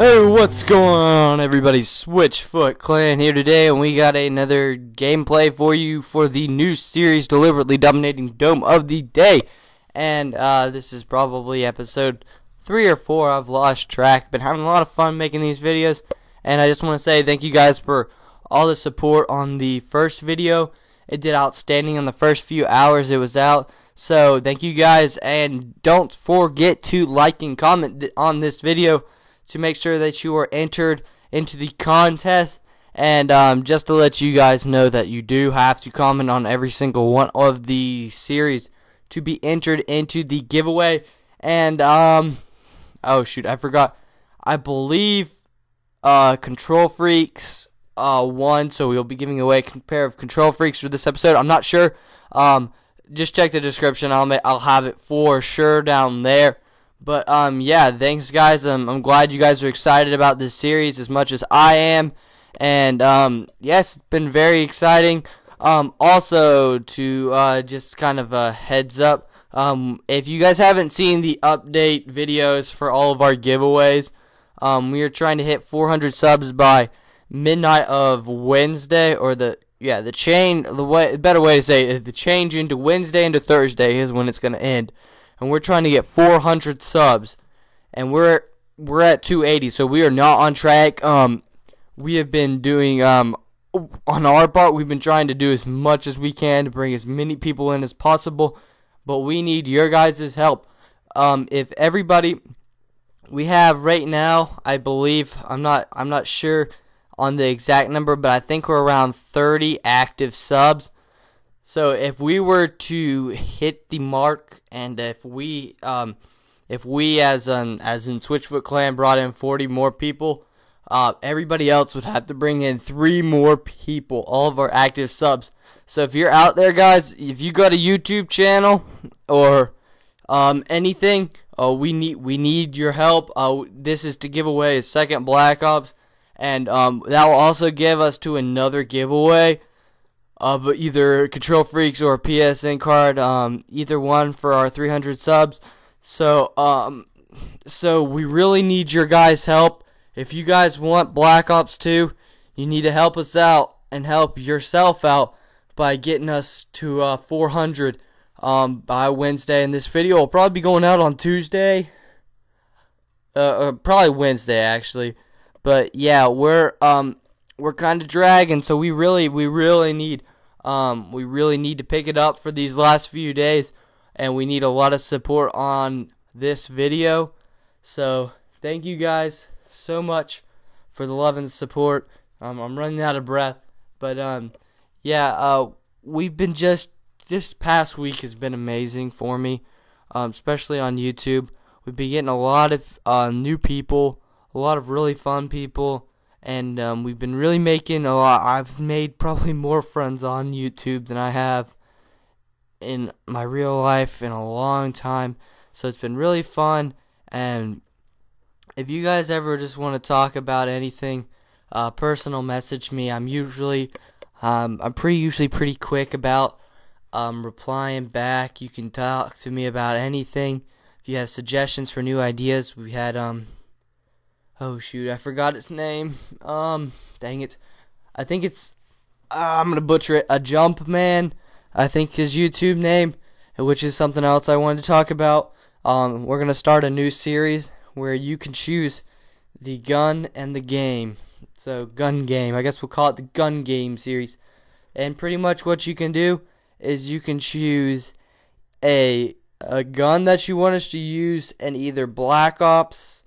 Hey, what's going on, everybody? SwitchfootClan here today, and we got another gameplay for you for the new series, Deliberately Dominating Dome of the Day. And this is probably episode 3 or 4, I've lost track, been having a lot of fun making these videos. And I just want to say thank you guys for all the support on the first video. It did outstanding on the first few hours it was out. So thank you guys, and don't forget to like and comment on this video to make sure that you are entered into the contest. And just to let you guys know that you do have to comment on every single one of the series to be entered into the giveaway. And oh shoot, I forgot. I believe Control Freaks won, so we'll be giving away a pair of Control Freaks for this episode. I'm not sure. Just check the description. I'll have it for sure down there. But yeah, thanks guys. I'm glad you guys are excited about this series as much as I am. And yes, it's been very exciting. Also, to just kind of a heads up, if you guys haven't seen the update videos for all of our giveaways, we are trying to hit 400 subs by midnight of Wednesday, or the change into Wednesday into Thursday is when it's going to end. And we're trying to get 400 subs, and we're at 280, so we are not on track. We have been doing on our part, we've been trying to do as much as we can to bring as many people in as possible, but we need your guys' help. If everybody, we have right now, I believe, I'm not sure on the exact number, but I think we're around 30 active subs. So if we were to hit the mark, and if we as in SwitchfootClan brought in 40 more people, everybody else would have to bring in 3 more people, all of our active subs. So if you're out there, guys, if you got a YouTube channel or anything, we need your help. This is to give away a second Black Ops. And that will also give us to another giveaway of either Control Freaks or a PSN card, either one for our 300 subs. So so we really need your guys' help. If you guys want Black Ops 2, you need to help us out and help yourself out by getting us to 400 by Wednesday. And this video will probably be going out on Tuesday, or probably Wednesday actually. But yeah, we're kind of dragging, so we really need to pick it up for these last few days, and we need a lot of support on this video. So thank you guys so much for the love and support. I'm running out of breath, but yeah, we've been just this past week has been amazing for me, especially on YouTube. We've been getting a lot of new people. A lot of really fun people, and we've been really making a lot. I've made probably more friends on YouTube than I have in my real life in a long time, so it's been really fun. And if you guys ever just want to talk about anything, personal message me. I'm usually pretty quick about replying back. You can talk to me about anything. If you have suggestions for new ideas, we had oh shoot, I forgot its name. Dang it. I think it's I'm going to butcher it. A Jumpman, I think his YouTube name, which is something else I wanted to talk about. We're going to start a new series where you can choose the gun and the game. So, gun game. I guess we'll call it the gun game series. And pretty much what you can do is you can choose a gun that you want us to use in either Black Ops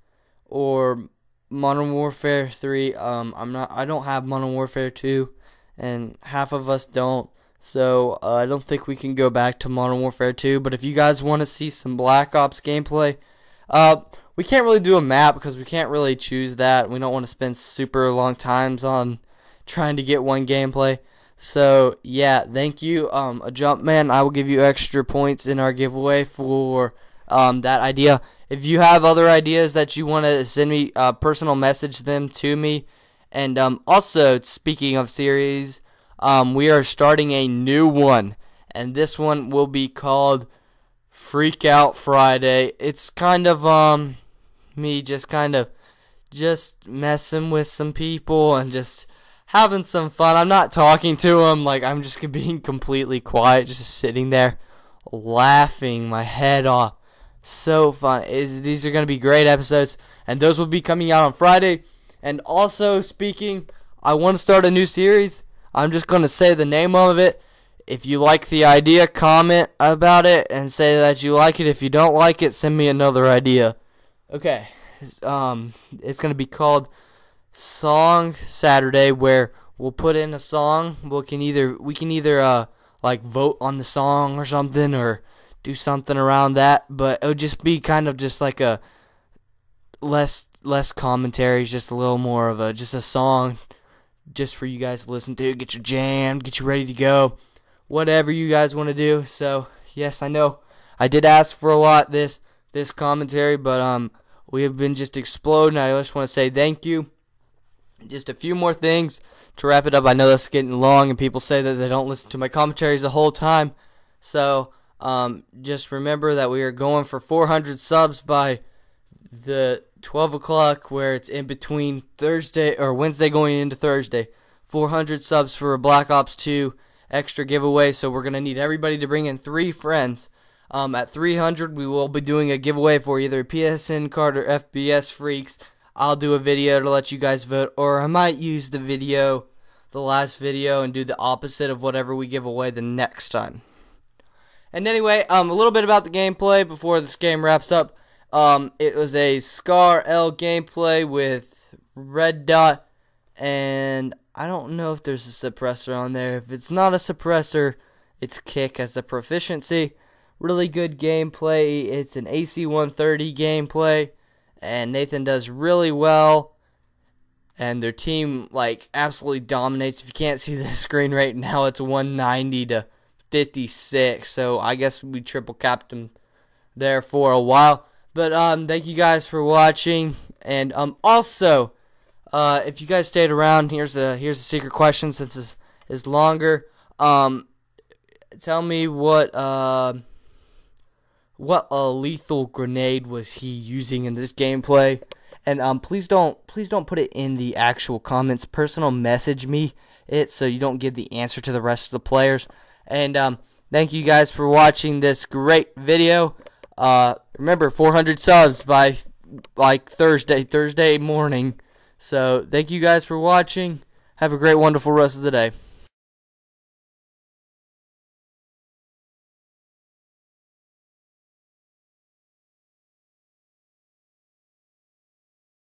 or Modern Warfare 3. I don't have Modern Warfare 2, and half of us don't, so I don't think we can go back to Modern Warfare 2, but if you guys want to see some Black Ops gameplay, we can't really do a map because we can't really choose that. We don't want to spend super long times on trying to get one gameplay. So yeah, thank you, a Jumpman. I will give you extra points in our giveaway for that idea. If you have other ideas that you want to send me, personal message them to me. And also, speaking of series, we are starting a new one, and this one will be called Freak Out Friday. It's kind of me just kind of just messing with some people and just having some fun. I'm not talking to them. Like, I'm just being completely quiet, just sitting there laughing my head off. So fun. These are going to be great episodes, and those will be coming out on Friday. And also, speaking, I want to start a new series. I'm just going to say the name of it. If you like the idea, comment about it and say that you like it. If you don't like it, send me another idea. Okay. It's going to be called Song Saturday, where we'll put in a song. We can either like vote on the song or something, or do something around that, but it would just be kind of just like a less commentary, just a little more of a song, just for you guys to listen to, get your jam, get you ready to go, whatever you guys want to do. So yes, I know I did ask for a lot this commentary, but we have been just exploding. I just want to say thank you. Just a few more things to wrap it up. I know that's getting long, and people say that they don't listen to my commentaries the whole time. So just remember that we are going for 400 subs by the 12 o'clock, where it's in between Thursday or Wednesday going into Thursday. 400 subs for a Black Ops 2 extra giveaway. So we're going to need everybody to bring in 3 friends. At 300, we will be doing a giveaway for either a PSN card or FBS Freaks. I'll do a video to let you guys vote, or I might use the last video, and do the opposite of whatever we give away the next time. And anyway, a little bit about the gameplay before this game wraps up. It was a Scar L gameplay with red dot, and I don't know if there's a suppressor on there. If it's not a suppressor, it's kick as the proficiency. Really good gameplay. It's an AC-130 gameplay, and Nathan does really well, and their team like absolutely dominates. If you can't see the screen right now, it's 190 to 56, so I guess we triple capped them there for a while. But thank you guys for watching, and also if you guys stayed around, here's the secret question, since this is longer. Tell me what a lethal grenade was he using in this gameplay, and please don't put it in the actual comments. Personal message me it so you don't give the answer to the rest of the players. And thank you guys for watching this great video. Remember, 400 subs by like Thursday morning. So thank you guys for watching. Have a great, wonderful rest of the day.